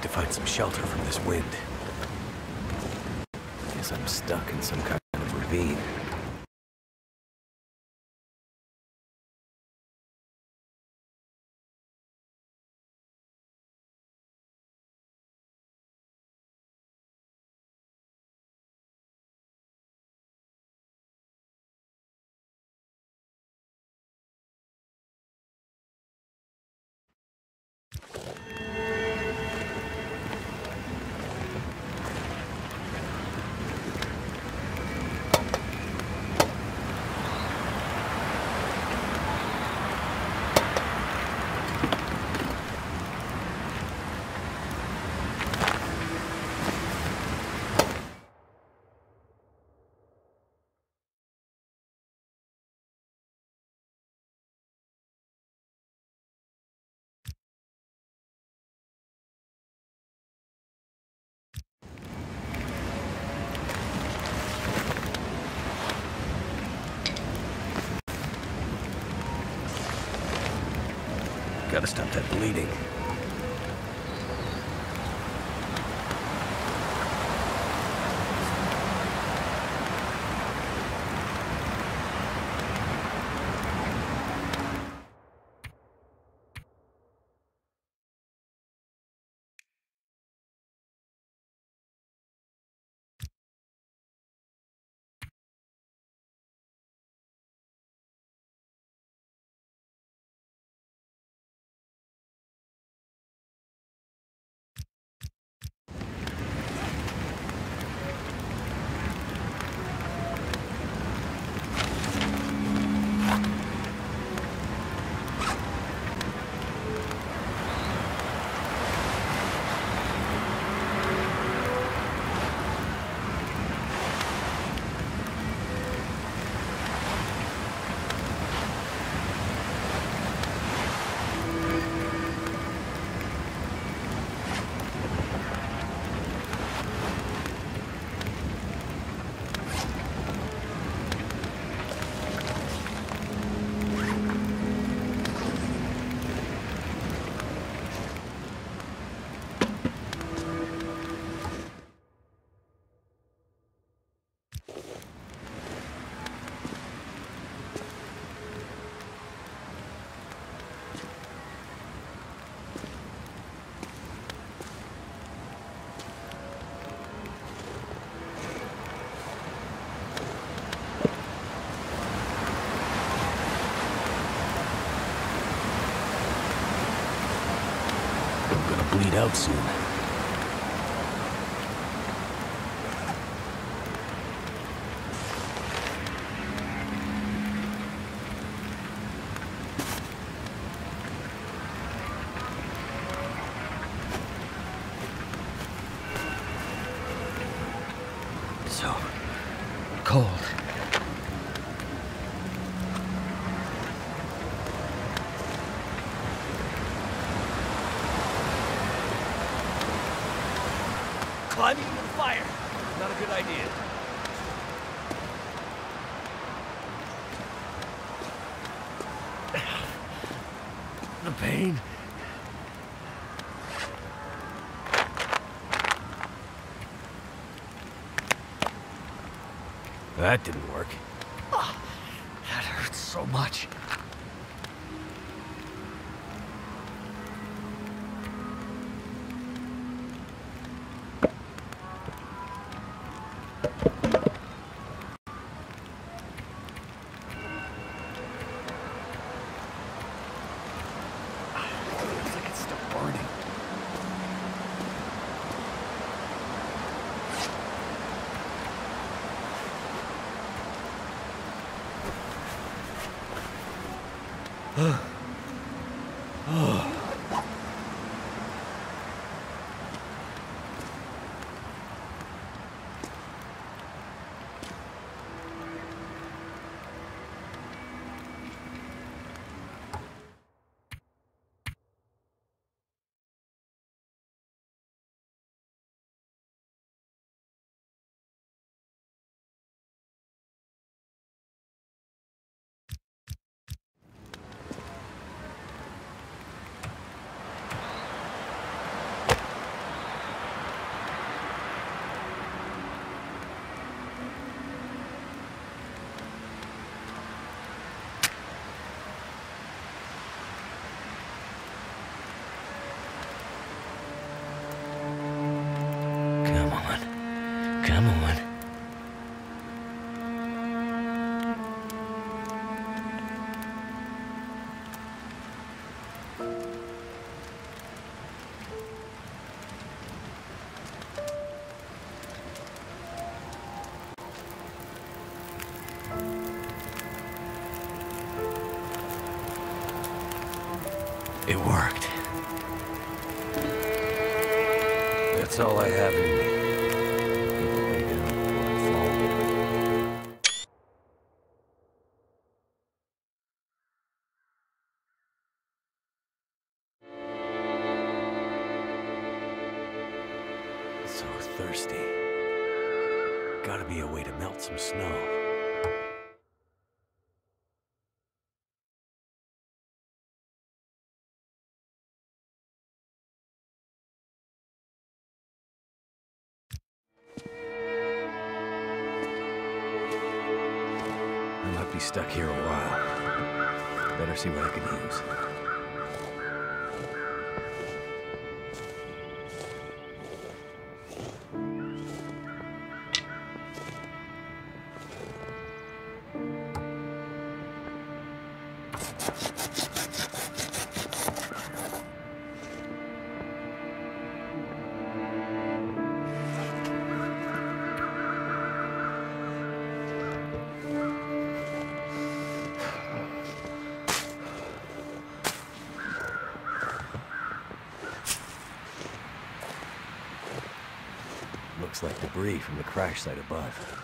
To find some shelter from this wind. Guess I'm stuck in some kind of ravine. Gotta stop that bleeding. Bleed out soon. So cold. Climbing into the fire. Not a good idea. The pain. That didn't work. Oh, that hurts so much. It worked. That's all I have in me. So thirsty. Gotta be a way to melt some snow. Stuck here a while. Better see what I can use. Looks like debris from the crash site above.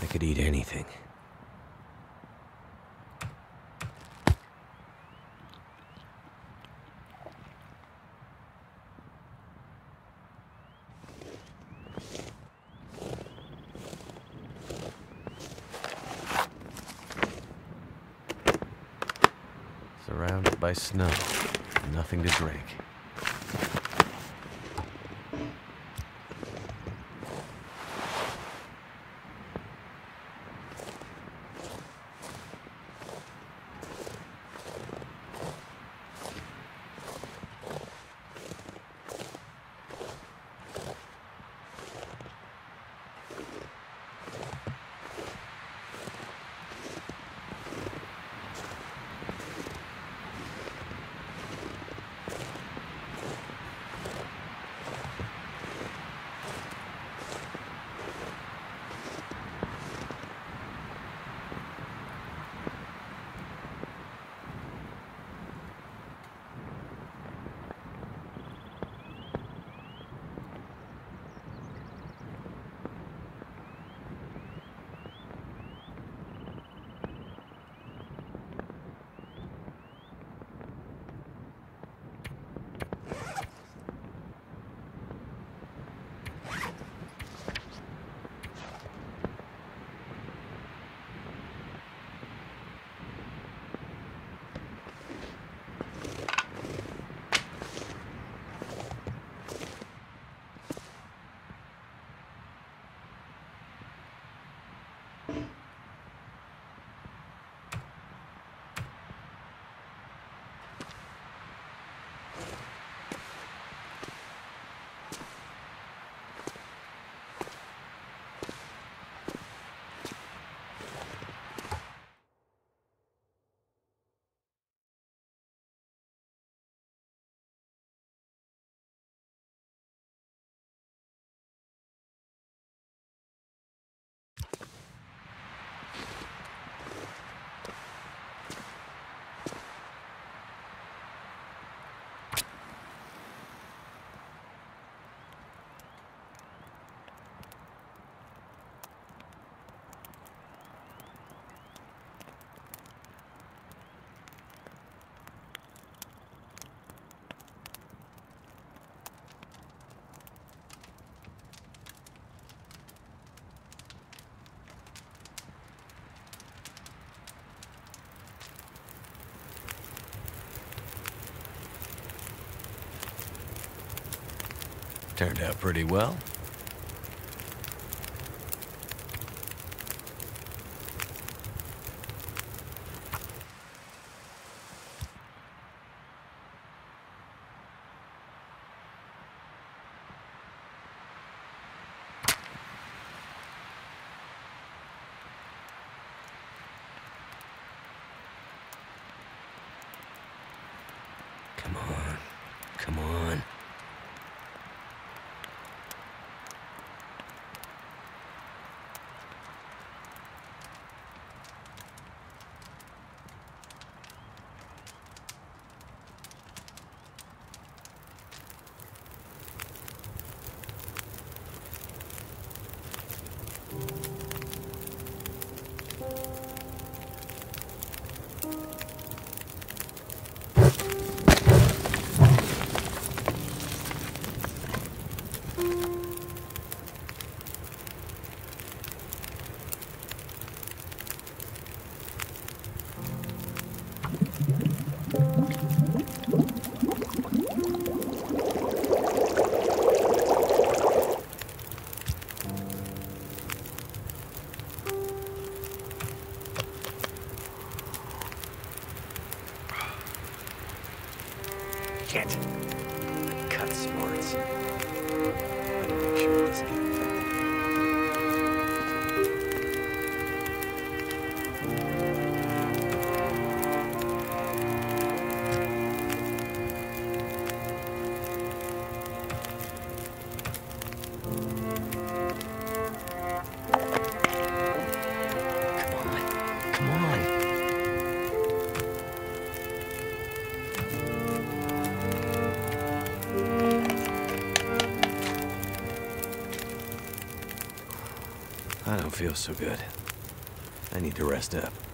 I could eat anything. Surrounded by snow, nothing to drink. turned out pretty well. Come on. Can't cut smarts. I need to make sure this gets affected. Come on. I don't feel so good. I need to rest up.